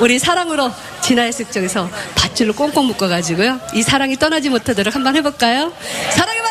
우리 사랑으로 진화의 숲 쪽에서 밧줄로 꽁꽁 묶어가지고요. 이 사랑이 떠나지 못하도록 한번 해볼까요? 사랑의